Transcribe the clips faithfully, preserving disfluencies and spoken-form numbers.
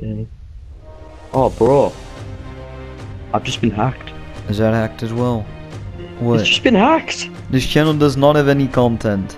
Dang. Oh, bro. I've just been hacked. Is that hacked as well? What? It's just been hacked! This channel does not have any content.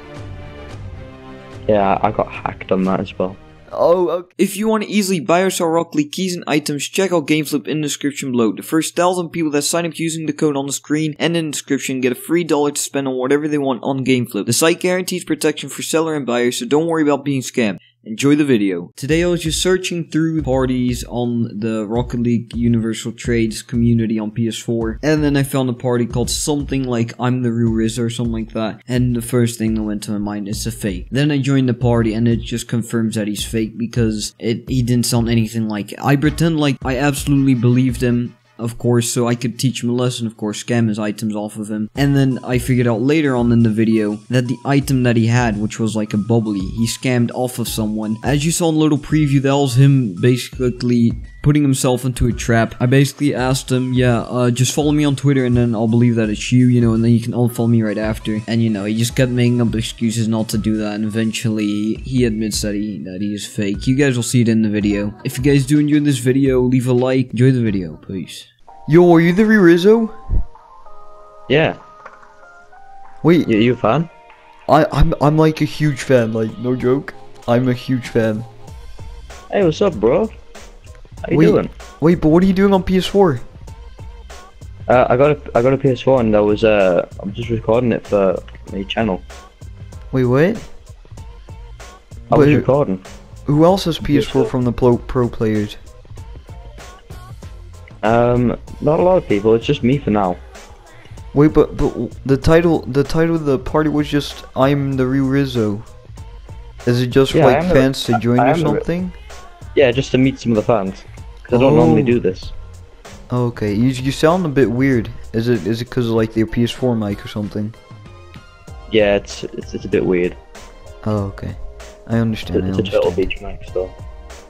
Yeah, I got hacked on that as well. Oh, okay. If you want to easily buy or sell Rocket League keys and items, check out GameFlip in the description below. The first thousand people that sign up using the code on the screen and in the description get a free dollar to spend on whatever they want on GameFlip. The site guarantees protection for seller and buyer, so don't worry about being scammed. Enjoy the video. Today I was just searching through parties on the Rocket League Universal Trades community on P S four, and then I found a party called something like I'm the Real Rizzo or something like that, and the first thing that went to my mind is a fake. Then I joined the party and it just confirms that he's fake because it he didn't sound anything like it. I pretend like I absolutely believed him, of course, so I could teach him a lesson, of course, scam his items off of him. And then I figured out later on in the video that the item that he had, which was like a bubbly, he scammed off of someone. As you saw in the little preview, that was him basically putting himself into a trap. I basically asked him, yeah, uh, just follow me on Twitter and then I'll believe that it's you, you know, and then you can unfollow me right after. And, you know, he just kept making up excuses not to do that, and eventually he admits that he, that he is fake. You guys will see it in the video. If you guys do enjoy this video, leave a like. Enjoy the video, please. Yo, are you the Real Rizzo? Yeah. Wait. Yeah, you a fan? I, I'm, I'm like a huge fan, like, no joke. I'm a huge fan. Hey, what's up, bro? How you wait, doing? Wait, but what are you doing on P S four? Uh, I got a, I got a P S four and I was, uh, I'm just recording it for my channel. Wait, what? I was wait, recording. Who else has P S four, P S four from the pro, pro players? Um, not a lot of people, it's just me for now. Wait, but, but the title, the title of the party was just, I'm the Real Rizzo. Is it just yeah, for like fans the, to join I, I or something? Yeah, just to meet some of the fans, because oh. I don't normally do this. Okay, you you sound a bit weird. Is it is it because of like your P S four mic or something? Yeah, it's it's, it's a bit weird. Oh, okay, I understand. It's, I it's understand. a Turtle Beach mic, so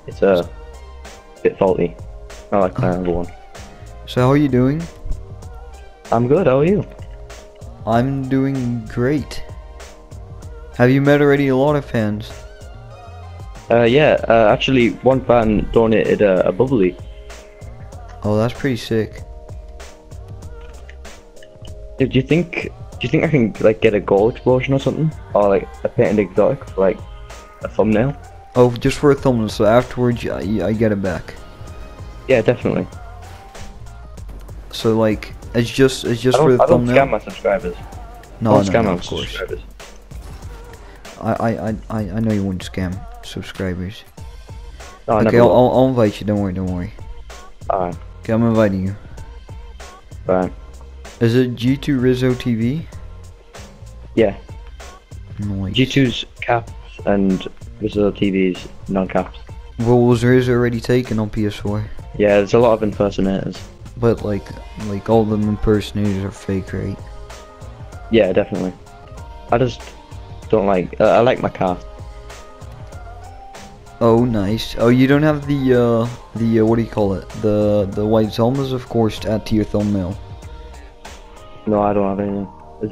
it's a uh, bit faulty. I like that other one. So how are you doing? I'm good. How are you? I'm doing great. Have you met already a lot of fans? Uh, yeah, uh, actually one fan donated uh, a bubbly. Oh, that's pretty sick. Do you think, do you think I can like get a goal explosion or something? Or like a painted exotic for like a thumbnail? Oh, just for a thumbnail, so afterwards I, I get it back. Yeah, definitely. So like, it's just, it's just for the I thumbnail? I don't scam my subscribers. No, I don't no, scam no, my of course. subscribers. I, I, I, I know you wouldn't scam subscribers. No, okay, I'll, I'll, I'll invite you. Don't worry, don't worry. Alright. Okay, I'm inviting you. Alright. Is it G two Rizzo T V? Yeah. Nice. G two's caps and Rizzo T V's non-caps. Well, was Rizzo already taken on P S four? Yeah, there's a lot of impersonators. But like, like all the impersonators are fake, right? Yeah, definitely. I just don't like. Uh, I like my car. Oh, nice. Oh, you don't have the, uh, the, uh, what do you call it? The, the white Zelmas, of course, to add to your thumbnail. No, I don't have anything.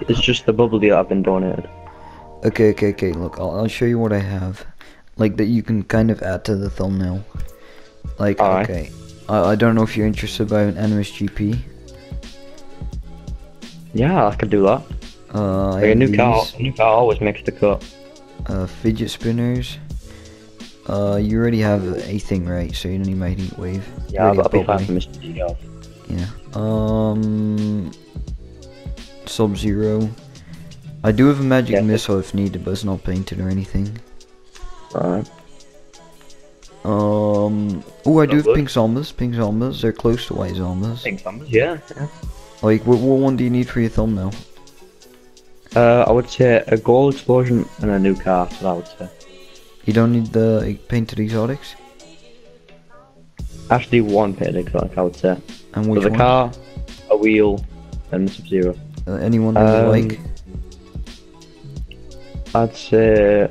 It's just the bubbly that I've been donated. Okay, okay, okay, look, I'll, I'll show you what I have. Like, that you can kind of add to the thumbnail. Like, all okay. Right. I, I don't know if you're interested by an N M S G P. Yeah, I could do that. Uh, like, I a new these. car, a new car always makes the cut. Uh, fidget spinners. Uh, you already have a thing, right? So you don't need my heat wave. Yeah, I'll be fine for Mister G. Yeah. Um. Sub Zero. I do have a magic yeah, missile if needed, but it's not painted or anything. Alright. Um. Oh, I do have pink Zombies. Pink Zombies. They're close to white Zombies. Pink Zombies, yeah. yeah. Like, what, what one do you need for your thumbnail? Uh, I would say a gold explosion and a new car, so I would say. You don't need the painted exotics? Actually one painted exotic, I would say. And which so the one? car, a wheel, and Sub-Zero. Uh, anyone that um, you like? I'd say...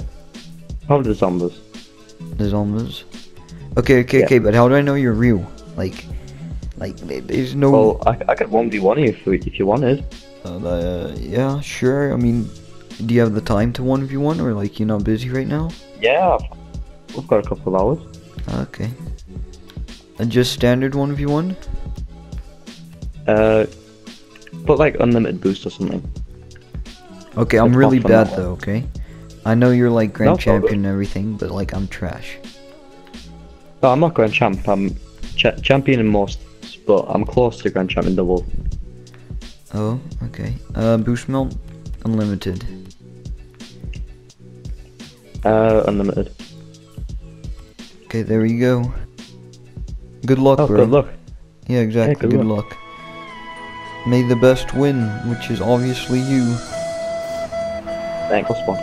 probably the zombies. The zombies? Okay, okay, yeah. okay, but how do I know you're real? Like, like there's no... Well, I, I could one v one you if, we, if you wanted. Uh, uh, yeah, sure, I mean... Do you have the time to one v one, or like, you're not busy right now? Yeah, we've got a couple of hours. Okay. And just standard one v one? Uh, put like unlimited boost or something. Okay, I'm really bad though, okay? I know you're like grand champion and everything, but like I'm trash. No, I'm not grand champ, I'm ch champion in most, but I'm close to grand champion double. Oh, okay. Uh, boost melt, unlimited. Uh, unlimited. Okay, there we go. Good luck, oh, bro. Good luck. Yeah, exactly. Yeah, good good luck. luck. May the best win, which is obviously you. Thanks, I'll spawn.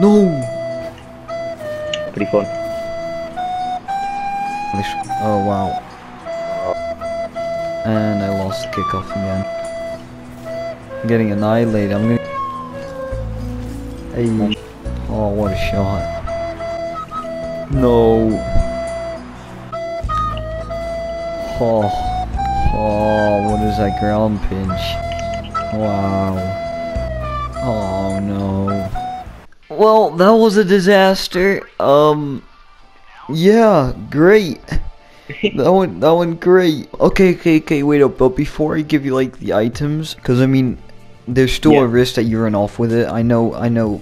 No. Pretty fun. Oh wow. And I lost the kickoff again. I'm getting annihilated. I'm gonna. Hey. Oh, what a shot. No. Oh, oh, what is that ground pinch? Wow. Oh no. Well, that was a disaster. Um, yeah, great. That went, that went great. Okay, okay, okay, wait up. But before I give you, like, the items, because, I mean, there's still yeah. a risk that you run off with it. I know, I know.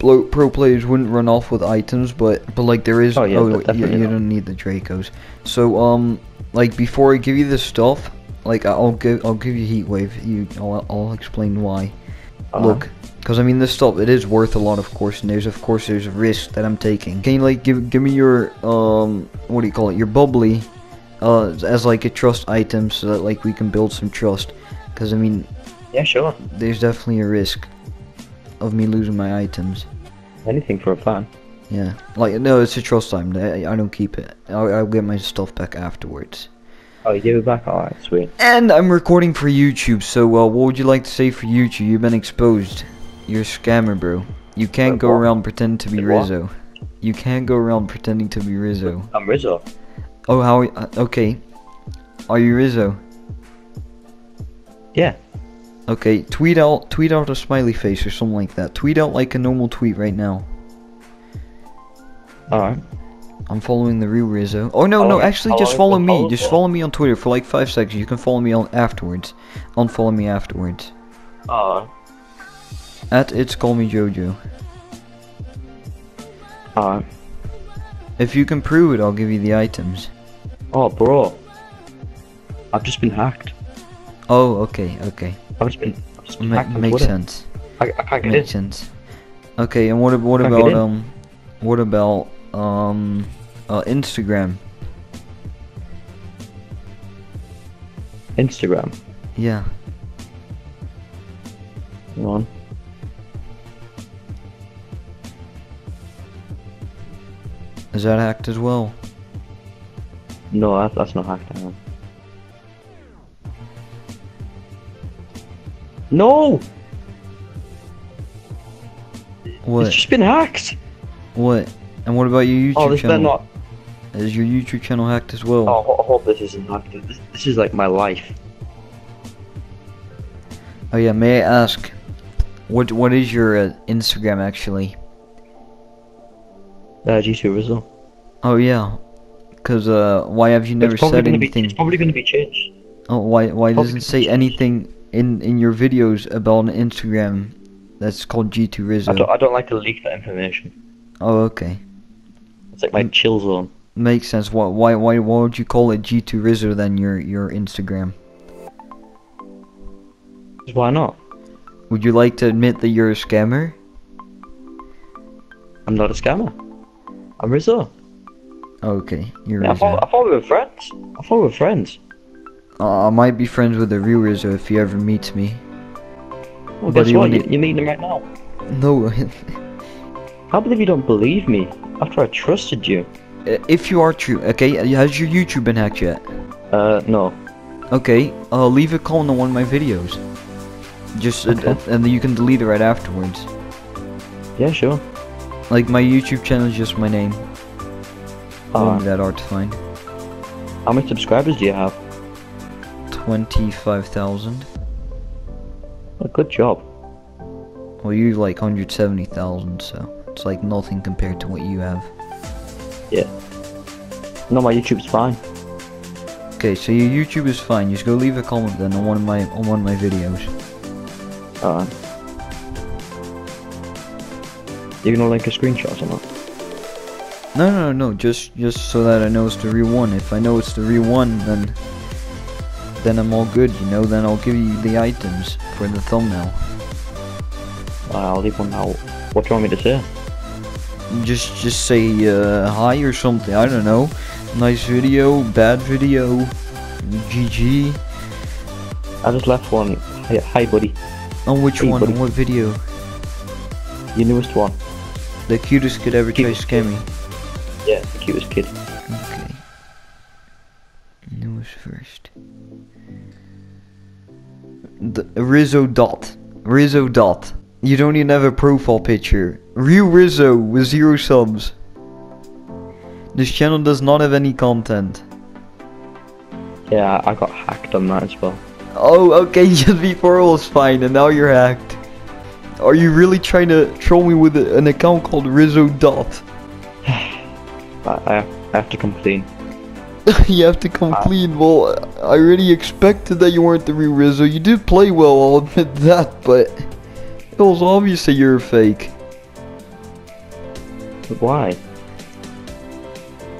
Pro players wouldn't run off with items, but but like there is. Oh yeah, oh, you, you don't need the Dracos. So um, like before I give you this stuff, like I'll give I'll give you heat wave. You I'll I'll explain why. Uh-huh. Look, because I mean this stuff it is worth a lot, of course, and there's of course there's a risk that I'm taking. Can you like give give me your um what do you call it your bubbly, uh as like a trust item so that like we can build some trust, because I mean. Yeah, sure. There's definitely a risk of me losing my items. Anything for a plan. Yeah, like no, it's a trust time. I, I don't keep it. I'll, I'll get my stuff back afterwards. Oh, you give it back? Alright, sweet. And I'm recording for YouTube, so uh, what would you like to say for YouTube? You've been exposed. You're a scammer, bro. You can't Wait, go what? around pretending to be Wait, Rizzo. What? You can't go around pretending to be Rizzo. I'm Rizzo. Oh, how? Are you? Okay. Are you Rizzo? Yeah. Okay, tweet out, tweet out a smiley face or something like that. Tweet out like a normal tweet right now. Alright. I'm following the real Rizzo. Oh no, I'll no, actually I'll just follow me. Just follow me on Twitter for like five seconds. You can follow me on afterwards. Unfollow me afterwards. Alright. At It's Call Me JoeJoe. Alright. If you can prove it, I'll give you the items. Oh, bro. I've just been hacked. Oh, okay, okay. I've just been, I've just been Ma hacked. Makes sense. I, I can't get Makes in. sense. Okay, and what what about um, what about um, uh, Instagram? Instagram. Yeah. Come on. Is that hacked as well? No, that, that's not hacked. Either. No! What? It's just been hacked! What? And what about your YouTube channel? Oh, this better not... Is your YouTube channel hacked as well? Oh, I hope this isn't hacked. This, this is like my life. Oh yeah, may I ask, what what is your uh, Instagram actually? Uh, G two Rizzo. Oh yeah. Cause uh, why have you never said anything? Be, it's probably gonna be changed. Oh, why, why doesn't it say anything in in your videos about an Instagram that's called G two Rizzo? I don't, I don't like to leak that information. Oh, okay. It's like my M chill zone. Makes sense. Why why why why would you call it G two Rizzo then your your Instagram? Why not? Would you like to admit that you're a scammer? I'm not a scammer. I'm Rizzo. Okay, you're yeah, Rizzo. I thought, I thought we were friends. I thought we were friends. Uh, I might be friends with the real Rizzo if he ever meets me. Well, but guess what? You, you're meeting him right now. No. How believe you don't believe me after I trusted you? If you are true, okay? Has your YouTube been hacked yet? Uh, no. Okay, uh, leave a comment on one of my videos. Just, okay. uh, and you can delete it right afterwards. Yeah, sure. Like, my YouTube channel is just my name. Uh, Only that hard to find. How many subscribers do you have? twenty-five thousand. Oh, good job. Well, you've like one hundred seventy thousand, so it's like nothing compared to what you have. Yeah. No, my YouTube's fine. Okay, so your YouTube is fine. You just go leave a comment then on one of my on one of my videos. Alright. You gonna link a screenshot or not? No, no, no, just just so that I know it's the real one. If I know it's the real one, then then I'm all good, you know. Then I'll give you the items for the thumbnail. Uh, I'll leave one now. What do you want me to say? Just just say uh, hi or something. I don't know. Nice video, bad video, G G. I just left one. Hi, hi buddy. On which hey, one? Buddy. On what video? Your newest one. The cutest kid ever tries to scam me. Yeah, the cutest kid. Okay. Newest first. The Rizzo dot. Rizzo dot. You don't even have a profile picture. Real Rizzo with zero subs. This channel does not have any content. Yeah, I got hacked on that as well. Oh, okay, just before it was fine and now you're hacked. Are you really trying to troll me with a, an account called Rizzo dot? I have to complain. You have to complain? Well, I really expected that you weren't the real Rizzo. You did play well, I'll admit that, but it was obvious that you're a fake. But why?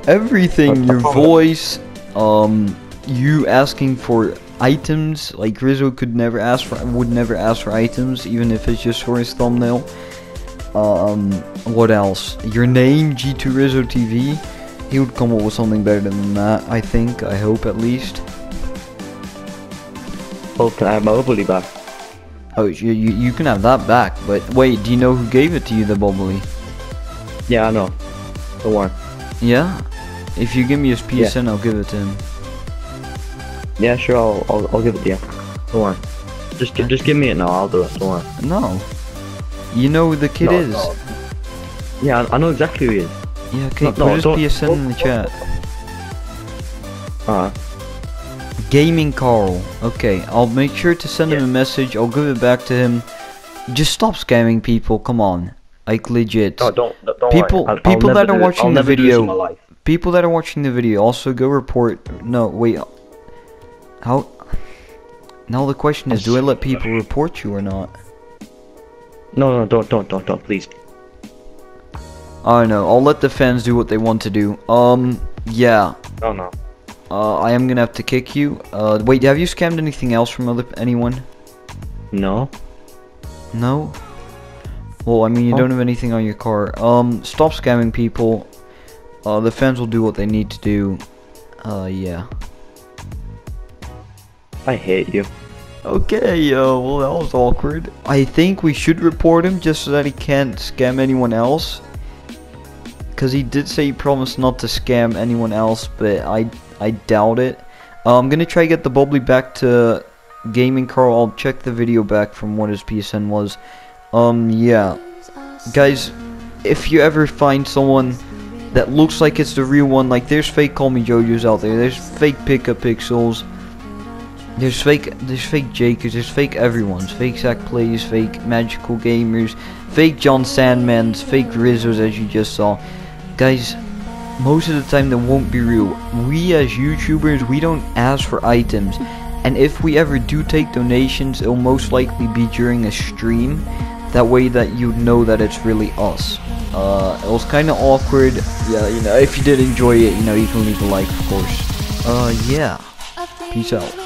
Everything, your voice, um, you asking for items, like Rizzo could never ask for, would never ask for items, even if it's just for his thumbnail. Um, what else? Your name, G two Rizzo T V. He would come up with something better than that, I think. I hope, at least. Oh, can I have my bubbly back? Oh, you, you, you can have that back, but wait, do you know who gave it to you, the bubbly? Yeah, I know. The one. Yeah? If you give me his P S N, yeah. I'll give it to him. Yeah, sure, I'll, I'll, I'll give it to you. Don't worry. Just, okay. Just give me it now, I'll do it, don't worry. No. You know who the kid no, is. No. Yeah, I know exactly who he is. Yeah, okay, no, put no, his P S N in the chat. Alright. Gaming Carl. Okay, I'll make sure to send yeah. him a message, I'll give it back to him. Just stop scamming people, come on. Like, legit. No, don't, don't people worry. I'll, people I'll that are watching the video, people that are watching the video also go report, no, wait. How? Now the question is, do I let people report you or not? No, no, don't, don't, don't, don't, please. I know, I'll let the fans do what they want to do. Um, yeah. No, no. Uh, I am gonna have to kick you. Uh, wait, have you scammed anything else from other anyone? No. No? Well, I mean, you oh. don't have anything on your car. Um, stop scamming people. Uh, the fans will do what they need to do. Uh, yeah. I hate you. Okay, uh, well that was awkward. I think we should report him just so that he can't scam anyone else. Cause he did say he promised not to scam anyone else, but I I doubt it. Uh, I'm gonna try to get the bubbly back to Gaming Carl. I'll check the video back from what his P S N was. Um, yeah. Guys, if you ever find someone that looks like it's the real one, like there's fake Call Me JoJoes out there, there's fake Pikapixels. There's fake, there's fake Jakers, there's fake everyone's, fake Zach Plays, fake Magical Gamers, fake John Sandman's, fake Rizzos as you just saw. Guys, most of the time they won't be real. We as YouTubers, we don't ask for items. And if we ever do take donations, it'll most likely be during a stream. That way that you know that it's really us. Uh, it was kind of awkward. Yeah, you know, if you did enjoy it, you know, you can leave a like, of course. Uh, yeah. Peace out.